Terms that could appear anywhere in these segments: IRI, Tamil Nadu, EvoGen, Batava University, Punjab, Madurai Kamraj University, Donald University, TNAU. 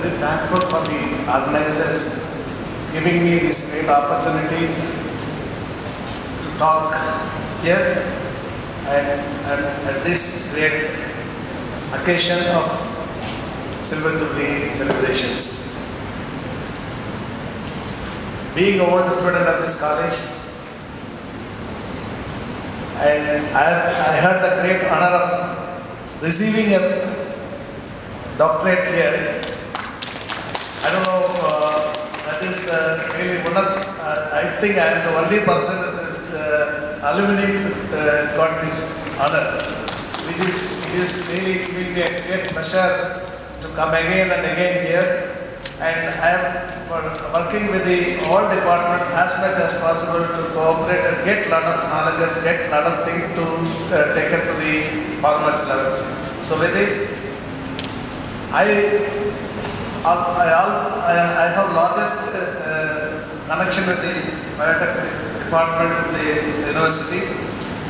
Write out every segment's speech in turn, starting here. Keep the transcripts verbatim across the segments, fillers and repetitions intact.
very thankful for the organizers giving me this great opportunity to talk here and, and at this great occasion of Silver Jubilee celebrations. Being a old student of this college, and I, I had the great honor of receiving a doctorate here. I don't know, uh, that is uh, really one of, uh, I think I am the only person that is uh, alumni uh, got this honor, which is, it is really, will be a great pleasure to come again and again here. And I am working with the whole department as much as possible to cooperate and get a lot of knowledge, get a lot of things to uh, take it to the farmers level. So with this, I I, I, I have largest uh, connection with the biotech department of the university,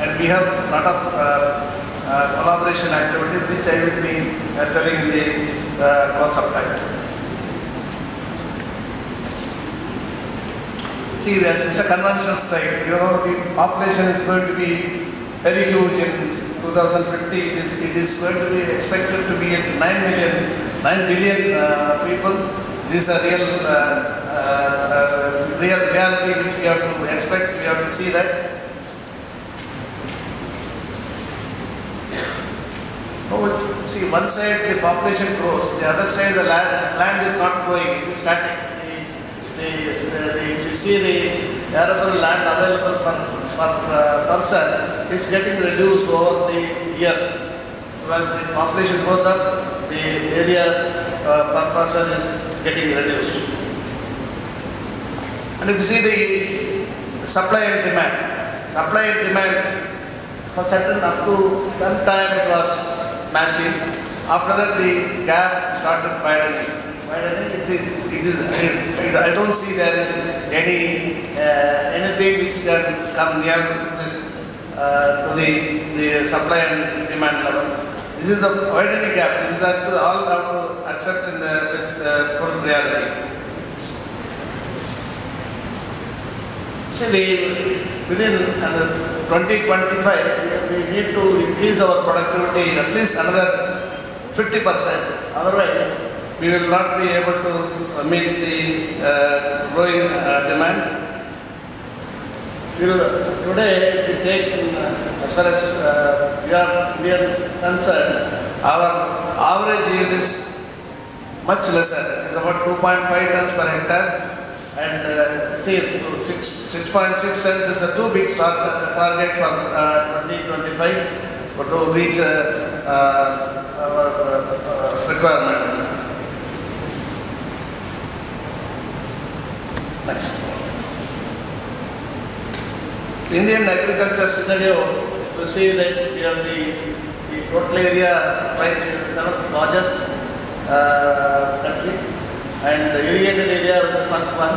and we have a lot of uh, uh, collaboration activities which I will be uh, telling in the uh, course of time. See, there is a convention slide. You know, the population is going to be very huge in two thousand fifty. It is, it is going to be expected to be at nine million. nine billion uh, people. This is a real, uh, uh, real reality which we have to expect, we have to see that. Oh, see, one side the population grows, the other side the land, land is not growing, it is static. The, the, the, if you see the arable land available per, per uh, person, is getting reduced over the years. When the population goes up, the area uh, per person is getting reduced. And if you see the supply and demand, supply and demand for certain up to some time it was matching. After that the gap started widening. Widening it is, it is, it, I don't see there is any uh, anything which can come near to this uh, to the, the supply and demand level. This is a widening gap. This is a, all have to accept in the, with uh, full reality. See, the, within uh, twenty twenty-five, we need to increase our productivity in at least another fifty percent. Otherwise, we will not be able to meet the uh, growing uh, demand. We will, today, if we take uh, as far as uh, we, are, we are concerned, our average yield is much lesser. It's about two point five tons per hectare, and uh, see, six point six tons is a too big stock, uh, target for uh, twenty twenty-five but to reach uh, uh, our uh, requirement. Next. So Indian agriculture scenario. You see that we have the, the total area price is one of the largest uh, country, and the irrigated area is the first one.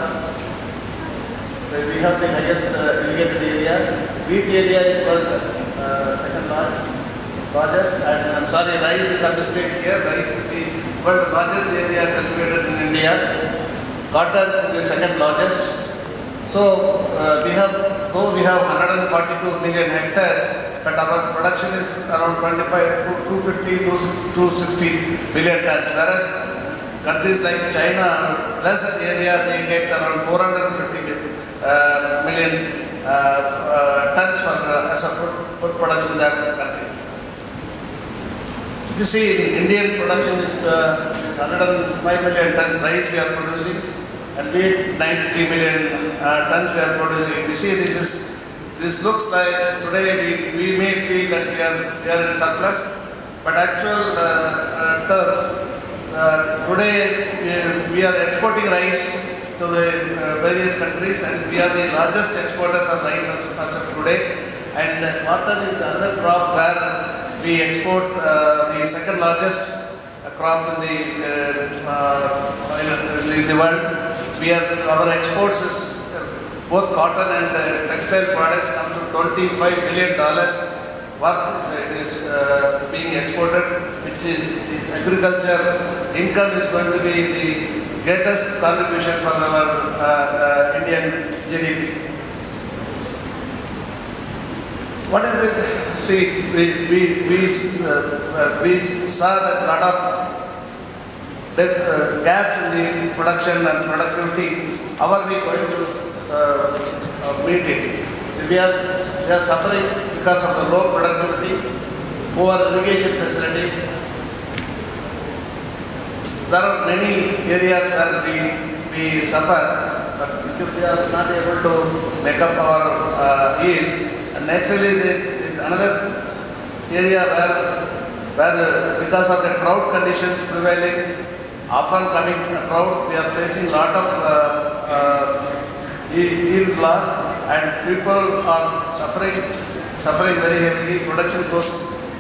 So we have the highest uh, irrigated area. Wheat area is called uh, second large, largest, and I'm sorry, rice is understated here. Rice is the world largest area cultivated in India. Cotton is the second largest. So uh, we have, though we have one hundred forty-two million hectares. But our production is around twenty-five, two hundred fifty to two hundred sixty million tons. Whereas countries like China, lesser area, they get around four hundred fifty million uh, uh, tons for, uh, as a food, food production in that country. You see, Indian production is uh, one hundred five million tons rice we are producing, and wheat ninety-three million tons we are producing. You see, this is. This looks like today we, we may feel that we are, we are in surplus, but actual uh, uh, terms, uh, today we, we are exporting rice to the uh, various countries, and we are the largest exporters of rice as, as of today. And uh, cotton is another crop where we export uh, the second largest crop in the, uh, uh, in the world. We are, our exports is both cotton and uh, textile products comes to twenty-five billion dollars work is, is uh, being exported, which is, is agriculture income is going to be the greatest contribution for our uh, uh, Indian G D P. What is it? See, we, we, we, uh, we saw that a lot of depth, uh, gaps in the production and productivity. How are we going to uh, meet it? We are, we are suffering because of the low productivity, poor irrigation facility. There are many areas where we, we suffer, but if we are not able to make up our uh, yield, and naturally there is another area where, where because of the drought conditions prevailing, often coming drought, we are facing a lot of uh, uh, yield loss. And people are suffering, suffering very heavily. Production goes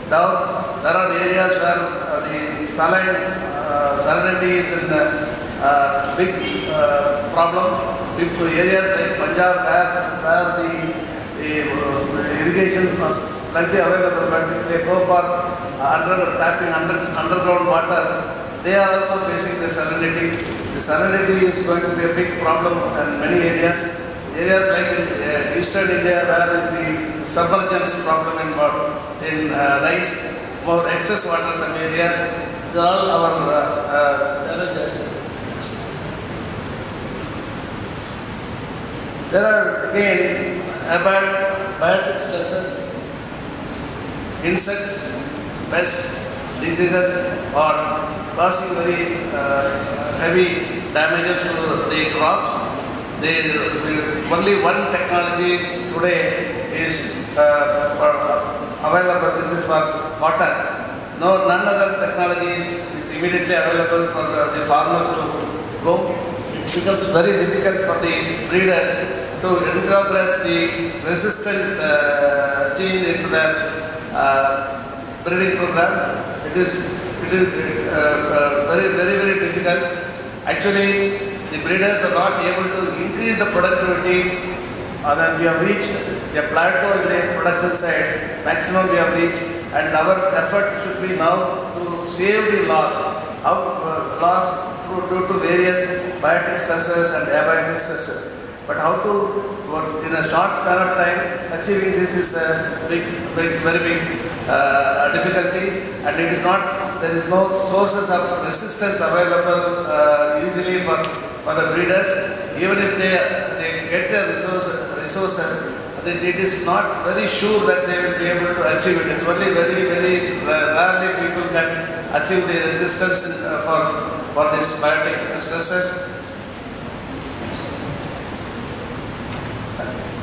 down. There are areas where uh, the saline uh, salinity is a uh, big uh, problem. Big areas like Punjab, where, where the, the, uh, the irrigation was plenty available, but if they go for uh, under tapping under, underground water, they are also facing the salinity. The salinity is going to be a big problem in many areas. Areas like in uh, eastern India where the submergence problem involved in uh, rice, more excess water some areas, these are all our uh, uh, challenges. There are again about biotic stresses, insects, pests, diseases are causing very uh, heavy damages to the crops. They, only one technology today is uh, for, uh, available, which is for water. No, none other technology is, is immediately available for uh, the farmers to go. It becomes very difficult for the breeders to introgress the resistant uh, gene into their uh, breeding program. It is, it is uh, uh, very, very, very difficult. Actually, the breeders are not able to increase the productivity, and then we have reached a plateau in the production side, maximum we have reached, and our effort should be now to save the loss, out, uh, loss through, due to various biotic stresses and abiotic stresses. But how to, in a short span of time, achieving this is a big, big very big uh, difficulty, and it is not, there is no sources of resistance available uh, easily for for the breeders. Even if they, they get their resource, resources, then it is not very sure that they will be able to achieve it. It's only very, very rarely people can achieve the resistance in, uh, for, for these biotic stresses.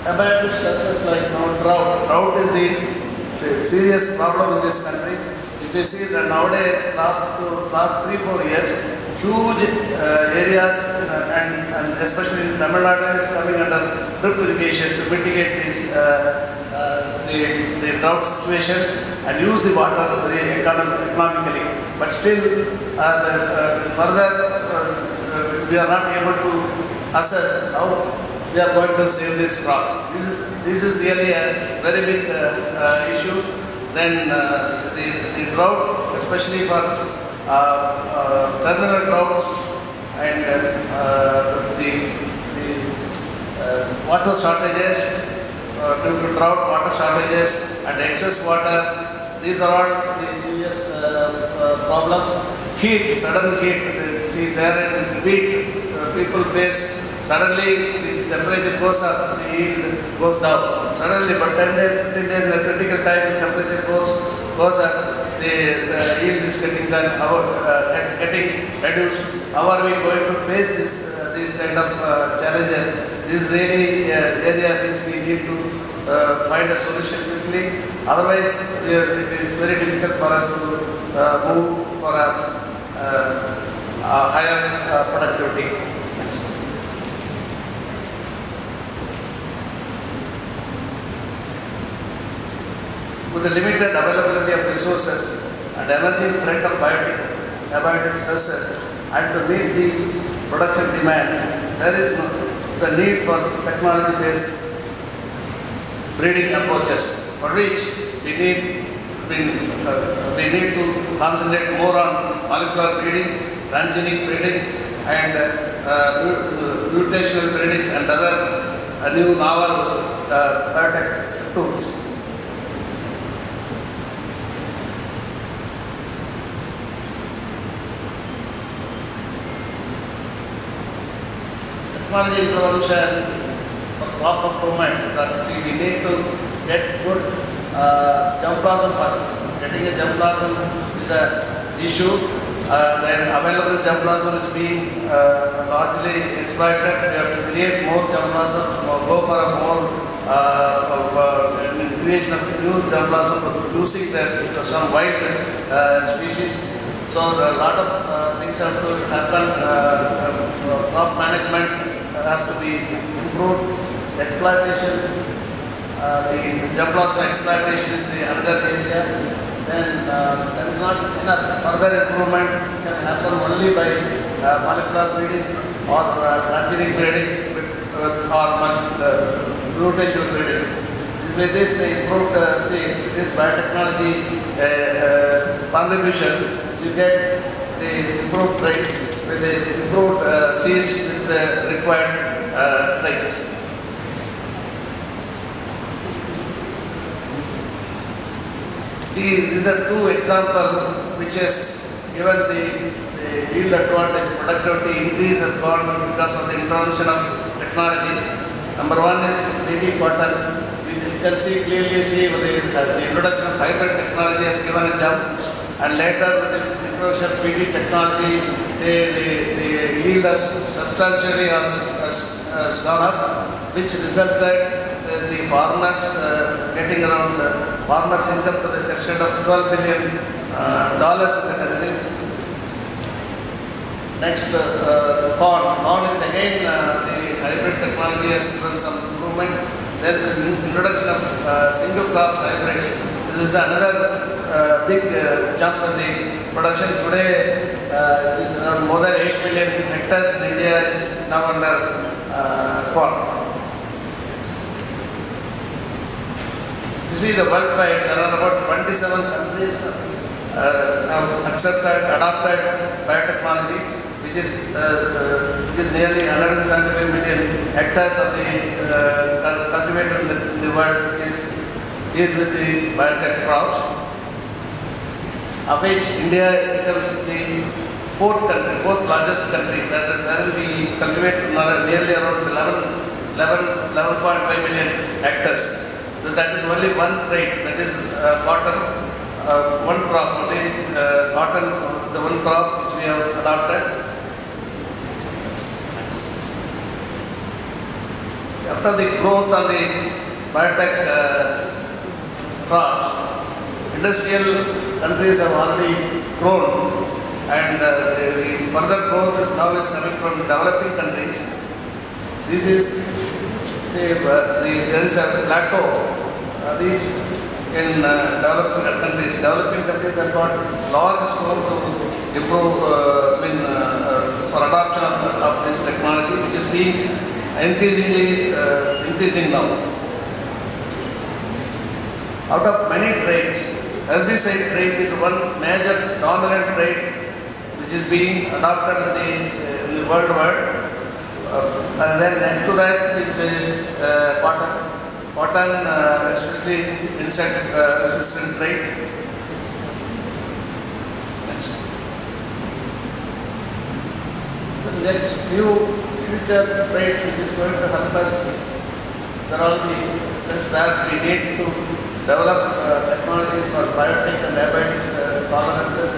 Abiotic stresses like you know, drought. Drought is the serious problem in this country. If you see that nowadays, last, two, last three, four years, huge uh, areas uh, and, and especially in Tamil Nadu is coming under drip irrigation to mitigate this, uh, uh, the, the drought situation and use the water very economically. But still uh, the, uh, further uh, we are not able to assess how we are going to save this crop. This is, this is really a very big uh, uh, issue. Then uh, the, the drought, especially for Uh, uh, terminal droughts and uh, uh, the, the uh, water shortages, uh, due to drought, water shortages and excess water, these are all the serious uh, uh, problems. Heat, sudden heat, see there in wheat, uh, people face suddenly the temperature goes up, the yield goes down. Suddenly, but ten days, fifteen days in a critical time, temperature goes, goes up. The yield is getting done, our, uh, getting reduced. How are we going to face this, uh, these kind of uh, challenges? This is really an uh, area which we need to uh, find a solution quickly. Otherwise, we are, it is very difficult for us to uh, move for a, uh, a higher uh, productivity. With the limited availability of resources and emerging threat of biotic, abiotic stresses, and to meet the production demand, there is a need for technology-based breeding approaches, for which We need, we, uh, we need to concentrate more on molecular breeding, transgenic breeding, and uh, uh, mutational breedings and other uh, new novel uh, biotech tools. Technology revolution, a proper movement that see we need to get good uh, germ plasm first. Getting a germ plasm is an issue. Uh, then available germ plasm is being uh, largely exploited. We have to create more germ plasm, go for a more uh, of, uh, creation of new germ plasm using the, some wild uh, species. So a lot of uh, things have to happen. Uh, crop management has to be improved. Exploitation, uh, the germ plasm exploitation is the another area. Then uh, there is not enough. Further improvement can happen only by uh, molecular breeding or uh, transgenic breeding with uh, or uh, mutational breedings. With this, the improved uh, see this biotechnology uh, uh, contribution, you get the improved traits with the improved uh, seeds with the required uh, traits. The, these are two examples which is given the, the yield advantage, productivity increase has gone because of the introduction of technology. Number one is baby cotton. You can see clearly see the, the introduction of hybrid technology has given a jump, and later with the introduction of P D technology, the, the, the yield has substantially has, has, has gone up, which resulted the farmers uh, getting around uh, farmers' income to the extent of twelve billion dollars uh, in the country. Next, uh, uh, corn. Corn is again uh, the hybrid technology has given some improvement. Then the introduction of uh, single class hybrids. This is another uh, big uh, jump in the production. Today, uh, around more than eight million hectares in India is now under uh, corn. You see the world wide, there are about twenty-seven countries uh, have accepted, adopted biotechnology, which is uh, uh, which is nearly one hundred seventy-five million hectares of the uh, cultivated in the world is is with the biotech crops. Of which India becomes the fourth country, fourth largest country. That where we cultivate nearly around eleven point five million hectares. So that is only one trait, that is uh, cotton, uh, one crop only, uh, cotton, the one crop which we have adopted. After the growth of the biotech uh, crops, industrial countries have already grown, and uh, the, the further growth is now is coming from developing countries. This is Say, uh, the, there is a plateau uh, reached in uh, developing countries. Developing countries have got large scope to improve uh, in, uh, uh, for adoption of, of this technology, which is being increasingly uh, increasing now. Out of many traits, herbicide trait is one major dominant trait which is being adopted in the, in the world wide. Uh, and then next to that is uh, cotton, cotton uh, especially insect uh, resistant trait. Next. So next few future traits which is going to help us, there are the things that we need to develop uh, technologies for biotic and abiotic uh, tolerances,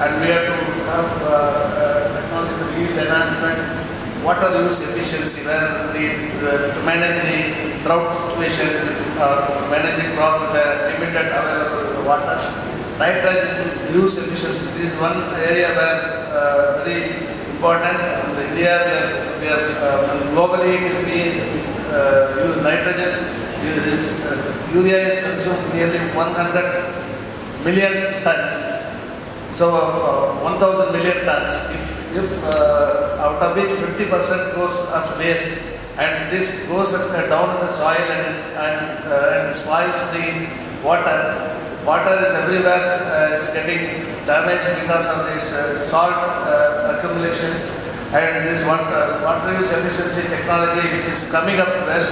and we have to have uh, uh, technology yield enhancement. Water use efficiency, where the, uh, to manage the drought situation or uh, to manage the crop with a limited available water. Nitrogen use efficiency is one area where uh, very important. In India, we are, we are uh, globally it is being uh, used nitrogen. It is, uh, urea is consumed nearly one hundred million tons. So uh, one thousand million tons. If If uh, out of which fifty percent goes as waste, and this goes down in the soil and, and, uh, and spoils the water. Water is everywhere, uh, it's getting damaged because of this uh, salt uh, accumulation, and this water, water use efficiency technology which is coming up well,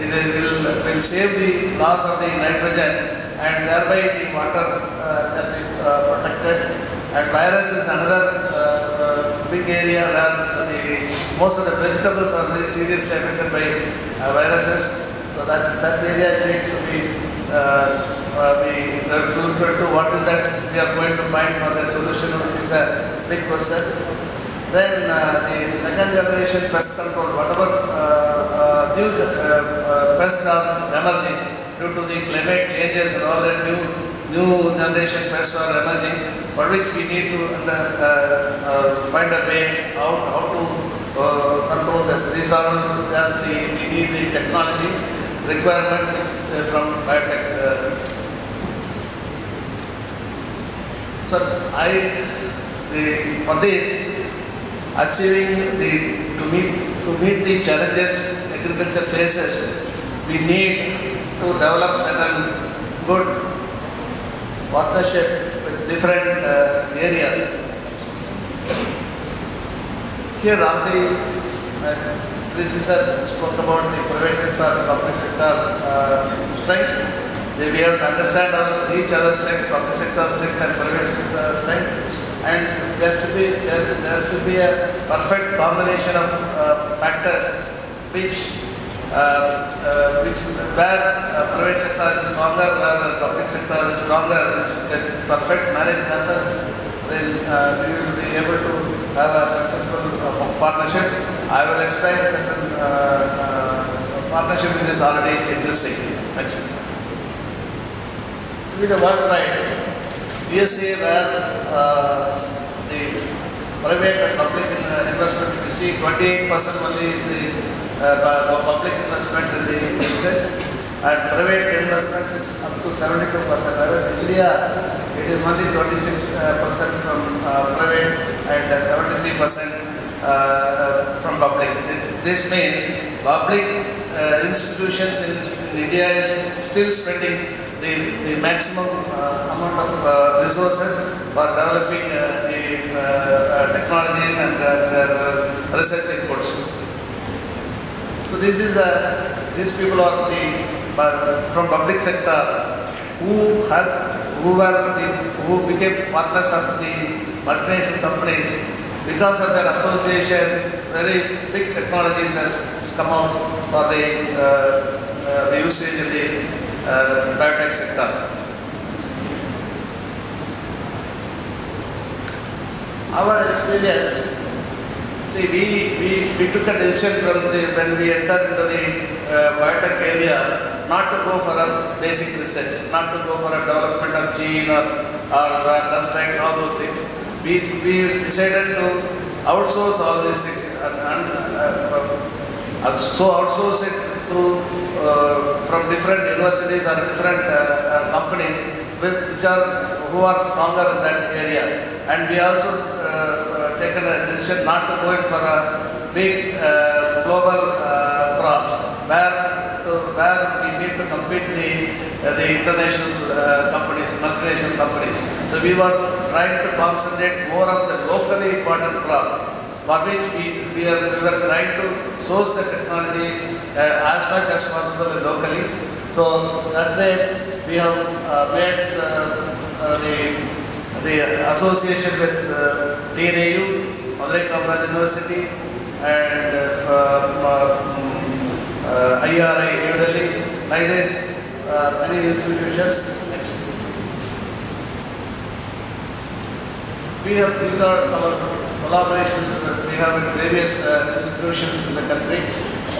it will, will save the loss of the nitrogen and thereby the water uh, can be uh, protected. And virus is another uh, big area where the, most of the vegetables are very seriously affected by uh, viruses, so that, that area needs to be Uh, uh, the, the to what is that we are going to find for the solution is a big question. Then uh, the second generation pest control, whatever uh, uh, new uh, uh, pests are emerging due to the climate changes and all that, new new generation pests are emerging, for which we need to uh, uh, find a way out how to uh, control this. These are that the, we need the technology requirement from biotech. Uh, so I, the, for this, achieving the, to meet, to meet the challenges agriculture faces, we need to develop certain good partnership with different uh, areas. Here are the uh, predecessor spoke about the private sector, public sector uh, strength. We have to understand our, each other's strength, public sector strength and private sector strength. And there should be there, there should be a perfect combination of uh, factors, which uh, uh, which where uh, private sector is stronger, where the public sector is stronger. This perfect marriage happens, then uh, we will be able to have a successful uh, partnership. I will explain that uh, uh, partnership which is already existing. Next. So with the worldwide, U S A where uh, the private and public investment, we see twenty-eight percent only the uh, public investment in the U S A, and private investment is up to seventy-two percent, whereas in India it is only twenty-six percent from uh, private and seventy-three percent Uh, from public. This means public uh, institutions in, in India is still spending the, the maximum uh, amount of uh, resources for developing uh, the uh, technologies and their uh, research inputs. So this is a, these people are the uh, from public sector who had who were the, who became partners of the multinational companies. Because of their association, very big technologies has come out for the, uh, uh, the usage in the uh, biotech sector. Our experience, see, we, we, we took a decision from the, when we entered into the uh, biotech area, not to go for a basic research, not to go for a development of gene or, or uh, construct, all those things. We, we decided to outsource all these things and, and uh, uh, so outsource it through uh, from different universities or different uh, uh, companies with, which are who are stronger in that area. And we also uh, taken a decision not to go in for a big uh, global uh, crops where to, where we need to compete the Uh, the international uh, companies, multinational companies. So we were trying to concentrate more of the locally important crop, for which we, we, are, we were trying to source the technology uh, as much as possible locally. So that way we have uh, made uh, uh, the, the association with uh, T N A U, Madurai Kamraj University, and uh, uh, uh, I R I, New Delhi, like this. Uh, many institutions. Next. We have, these are our collaborations that we have in various uh, institutions in the country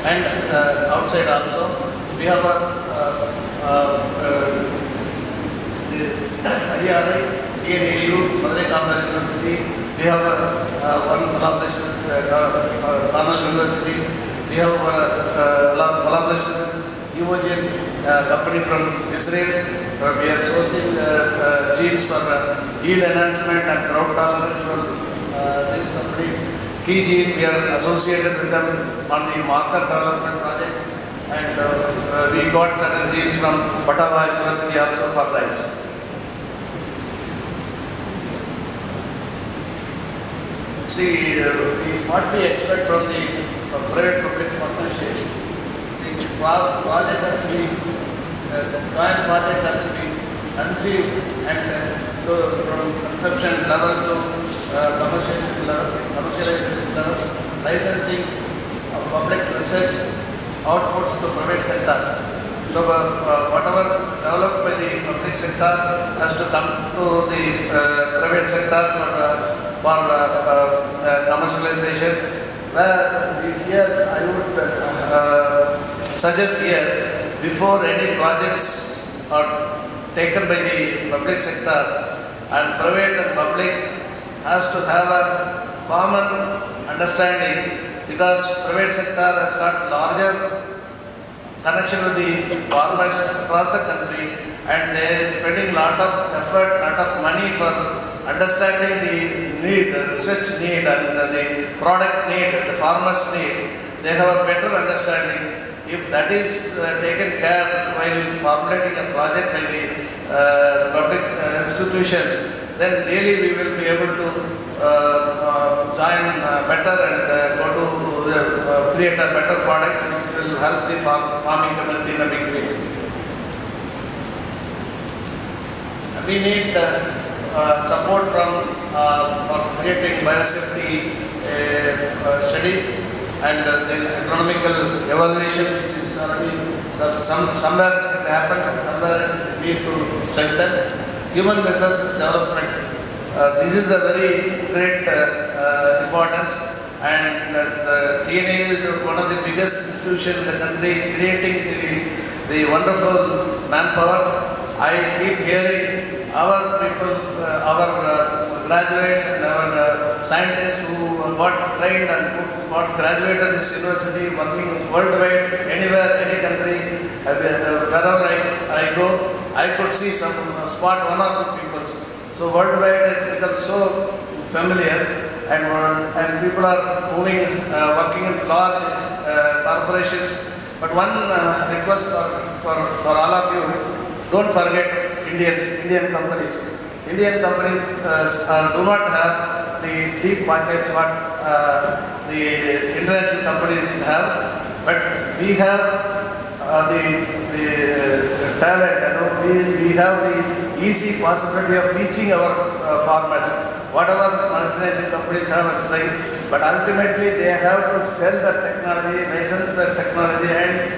and uh, outside also. We have a uh, uh, uh, I R I, T N A U, Madurai Kamraj University. We have a, uh, one collaboration with uh, Donald University. We have a uh, collaboration with EvoGen. Uh, company from Israel, where we are sourcing uh, uh, genes for uh, yield enhancement and drought tolerance from uh, this company. Key gene, we are associated with them on the marker development project, and uh, uh, we got certain seats from Batava University also for rights. See, uh, the, what we expect from the uh, private-public partnership, the project has to be, uh, the joint project has to be conceived and uh, to, from conception level to uh, commercialization level, commercialization level, licensing of public research outputs to private sectors. So uh, uh, whatever developed by the public sector has to come to the uh, private sector for, uh, for uh, uh, commercialization. Where here I would uh, suggest here, before any projects are taken by the public sector, and private and public has to have a common understanding, because private sector has got larger connection with the farmers across the country, and they are spending lot of effort, lot of money for understanding the need, the research need and the product need, the farmers need. They have a better understanding. If that is uh, taken care while formulating a project by the uh, public uh, institutions, then really we will be able to uh, uh, join uh, better and uh, go to uh, uh, create a better product which will help the farm, farming community in a big way. We need uh, uh, support from uh, for creating biosafety uh, uh, studies, and uh, then economical evaluation, which is already some, some, somewhere it happens and somewhere it needs to strengthen. Human resources development, uh, this is a very great uh, uh, importance, and uh, T N A U is the, one of the biggest institutions in the country creating the, the wonderful manpower. I keep hearing our people, uh, our uh, graduates and our uh, scientists who got trained and who got graduated at this university, working worldwide, anywhere, any country, uh, wherever I, I go, I could see some uh, spot one or two people. So worldwide it's become so familiar, and uh, and people are moving, uh, working in large uh, corporations. But one uh, request for, for, for all of you, don't forget Indians, Indian companies. Indian companies uh, uh, do not have the deep pockets what uh, the international companies have, but we have uh, the, the talent, you know, we, we have the easy possibility of reaching our uh, farmers. Whatever multinational companies have a strength, but ultimately they have to sell the technology, license the technology, and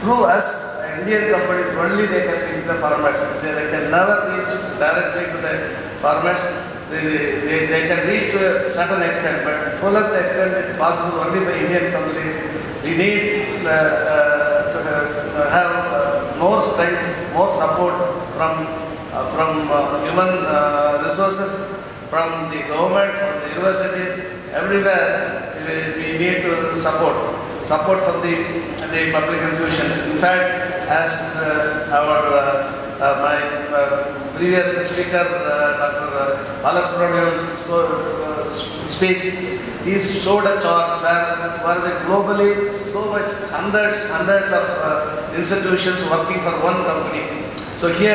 through us, Indian companies only they can reach the farmers. They, they can never reach directly to the farmers. They, they, they can reach to a certain extent, but fullest extent is possible only for Indian companies. We need uh, uh, to uh, have uh, more strength, more support from, uh, from uh, human uh, resources, from the government, from the universities, everywhere we, we need to support. Support from the, the public institution. In fact, as uh, our uh, Uh, my uh, previous speaker, uh, Doctor Balasubramanian's uh, speech, he showed a chart where, where they globally so much hundreds, hundreds of uh, institutions working for one company. So here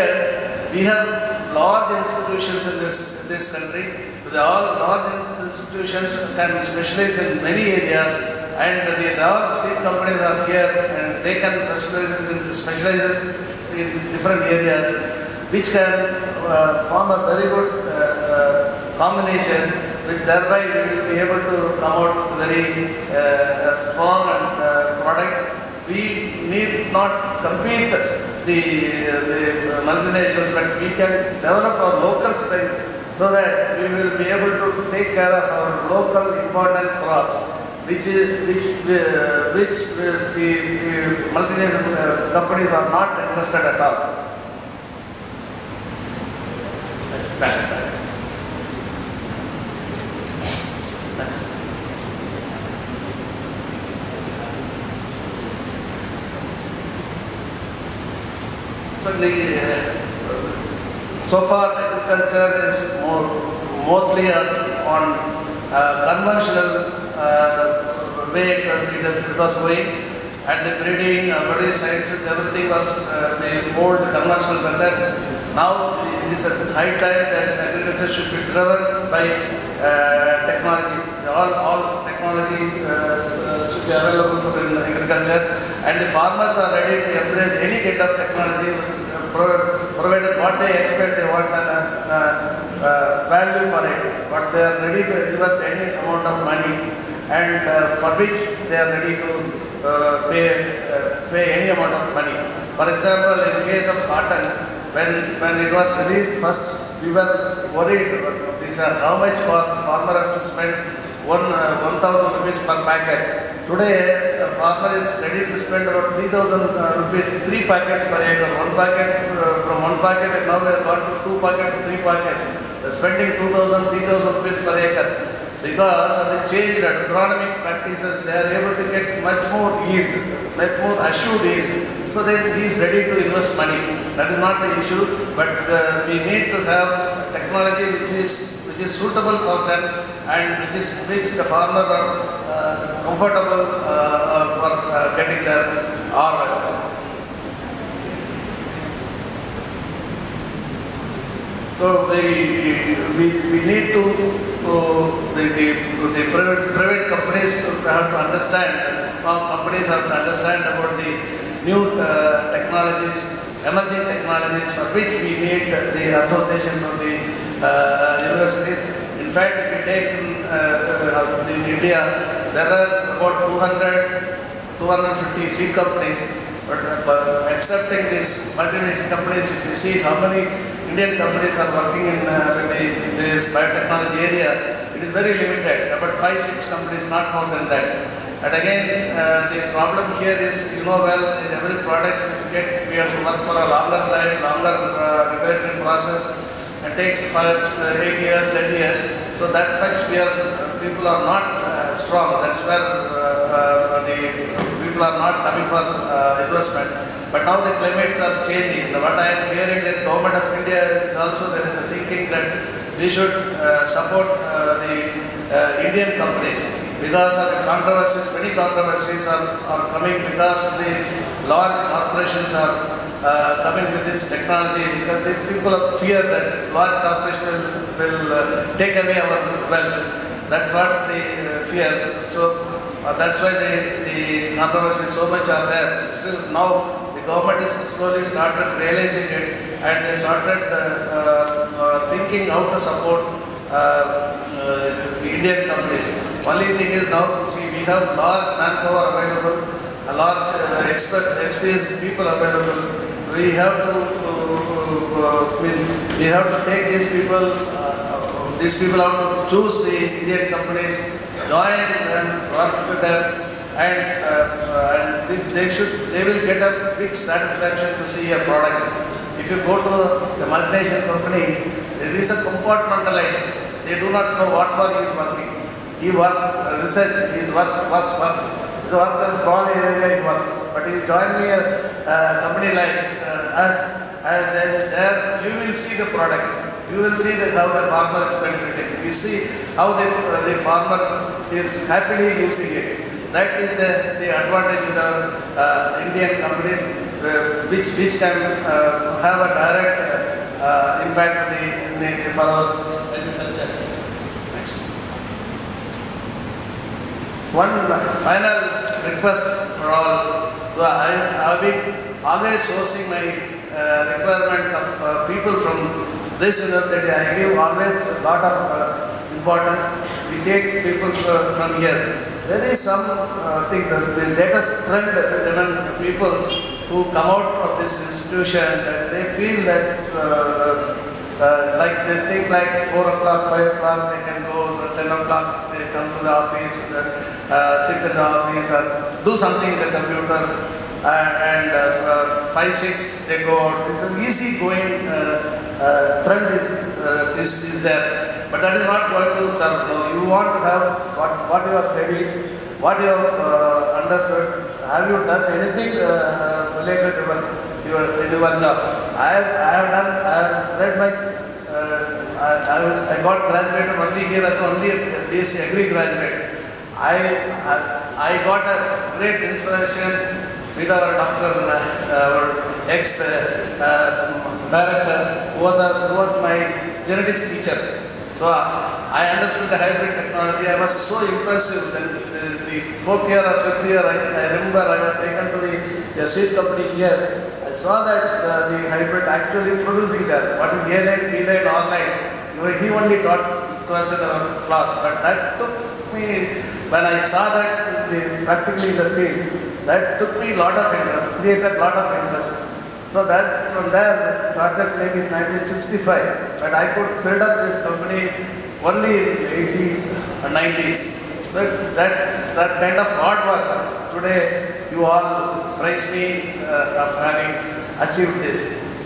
we have large institutions in this this country. They all large institutions can specialize in many areas, and the large seed companies are here, and they can specialize in specialize. in different areas, which can uh, form a very good uh, uh, combination, which thereby we will be able to come out with very uh, strong and, uh, product. We need not compete the, the multinationals, but we can develop our local strength so that we will be able to take care of our local important crops, which is, which, uh, which uh, the, the multinational uh, companies are not interested at all. Next, back, back. Next. So the uh, so far agriculture is more mostly on uh, conventional Uh, way it was, it was going, At the breeding, uh, breeding sciences, everything was uh, the old conventional method. Now it is a high time that agriculture should be driven by uh, technology. All, all technology uh, should be available for in agriculture, and the farmers are ready to embrace any kind of technology, provided what they expect, they want and uh, uh, value for it. But they are ready to invest any amount of money, and uh, for which they are ready to Uh, pay, uh, pay any amount of money. For example, in case of cotton, when when it was released first, we were worried about this, uh, how much cost farmer has to spend one uh, one thousand rupees per packet. Today, the farmer is ready to spend about three thousand uh, rupees, three packets per acre. One packet uh, from one packet, and now we have gone to two packets, three packets. They're spending two thousand, three thousand rupees per acre. Because of the changed agronomic practices, they are able to get much more yield, much more assured yield. So then he is ready to invest money. That is not the issue, but uh, we need to have technology which is which is suitable for them and which is which the farmer are uh, comfortable uh, for uh, getting their harvest. So we we, we need to. So the, the, the private, private companies have to understand, small companies have to understand about the new uh, technologies, emerging technologies for which we need the association from the uh, universities. In fact, if you take in, uh, in India, there are about two hundred, two hundred fifty seed companies, but uh, excepting these multinational companies, if you see how many Indian companies are working in, uh, the, in this biotechnology area, it is very limited, about five, six companies, not more than that. And again, uh, the problem here is, you know well, in every product you get, we have to work for a longer time, longer uh, regulatory process. It takes five, uh, eight years, ten years. So that much we are, people are not uh, strong. That's where uh, uh, the people are not coming for uh, investment. But now the climates are changing. What I am hearing that government of India is also, there is a thinking that we should uh, support uh, the uh, Indian companies because of the controversies, many controversies are, are coming because the large corporations are uh, coming with this technology because the people fear that large corporations will, will uh, take away our wealth. That's what they uh, fear. So uh, that's why the, the controversies so much are there. Still now, the government is slowly started realizing it and they started uh, uh, thinking how to support uh, uh, Indian companies. Only thing is now, see, we have large manpower available, a large uh, expert, experienced people available. We have to, uh, uh, we, we have to take these people, uh, these people have to choose the Indian companies, join and work with them. And, uh, uh, and this, they should, they will get a big satisfaction to see a product. If you go to the multinational company, it is a compartmentalized. They do not know what for he is working. He works uh, research, he works, works, works. His work is small area he works. But if you join me a uh, company like uh, us, and then there you will see the product. You will see that how the farmer is benefiting. You see how the, uh, the farmer is happily using it. That is the, the advantage with our uh, Indian companies, uh, which which can uh, have a direct uh, uh, impact on the, the for our agriculture. Next. One final request for all. So I have been always sourcing my uh, requirement of uh, people from this university. I give always a lot of uh, importance. We take people from here. There is some uh, thing, the, the latest trend among people who come out of this institution and they feel that uh, uh, like they think like four o'clock, five o'clock they can go, ten o'clock they come to the office, uh, sit in the office and do something in the computer uh, and uh, uh, five, six they go out. It's an easy going uh, uh, trend is, uh, is, is there. But that is not going to serve. No, you want to have what, what you have studied, what you have uh, understood. Have you done anything uh, related to your, your job? I have, I have done, I have read my, uh, I, I, I got graduated only here as only a B S c Agri graduate. I, I got a great inspiration with our doctor, uh, our ex-director, uh, who was, who was my genetics teacher. So uh, I understood the hybrid technology. I was so impressed. The, the, the fourth year or fifth year, I, I remember I was taken to the, the seed company here. I saw that uh, the hybrid actually producing that. What is A-line, B-line, R-line? He only taught to us in our class. But that took me, when I saw that the, practically in the field, that took me a lot of interest, created a lot of interest. So that from there started maybe in nineteen sixty-five, but I could build up this company only in the eighties and nineties. So that, that kind of hard work, today you all praise me uh, of having achieved this.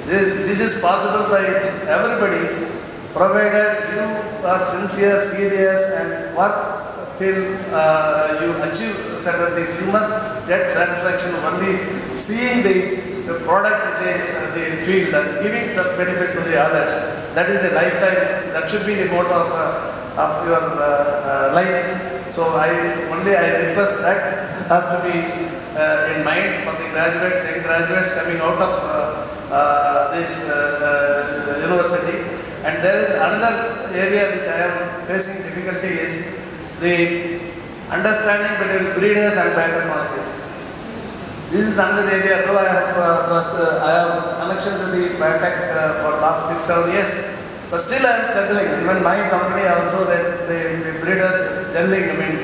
this. This is possible by everybody, provided you are sincere, serious and work till uh, you achieve certain things. You must get satisfaction only seeing the the product in the, the field and giving some benefit to the others. That is the lifetime, that should be the motto of, uh, of your uh, uh, life. So I only I request that has to be uh, in mind for the graduates and graduates coming out of uh, uh, this uh, uh, university. And there is another area which I am facing difficulty is the understanding between breeders and biotechnologists. This is another area, though I have, uh, was, uh, I have connections with the biotech uh, for last six, seven years, but still I am struggling. Even my company also, that the, the breeders generally, I mean,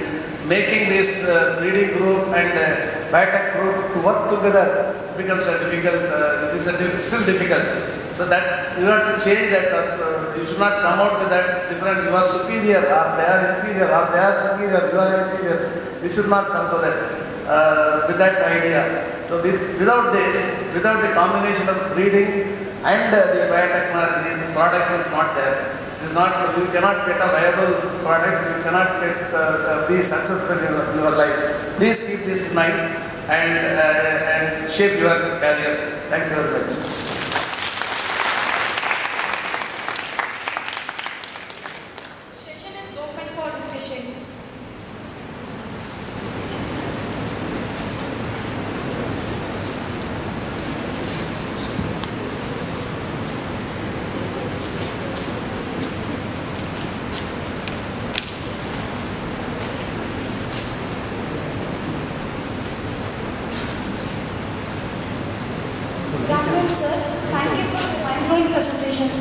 making this uh, breeding group and uh, biotech group to work together becomes a difficult, uh, it is a diff still difficult. So that you have to change that, uh, you should not come out with that different, you are superior, or they are inferior, or they are superior, you are inferior. We should not come to that. Uh, with that idea. So with, without this, without the combination of breeding and uh, the biotechnology, the product is not there. It's not, you cannot get a viable product, you cannot get, uh, be successful in your, in your life. Please keep this in mind and, uh, and shape your career. Thank you very much. Session is open for discussion. Sir, thank you for the mind-blowing presentation.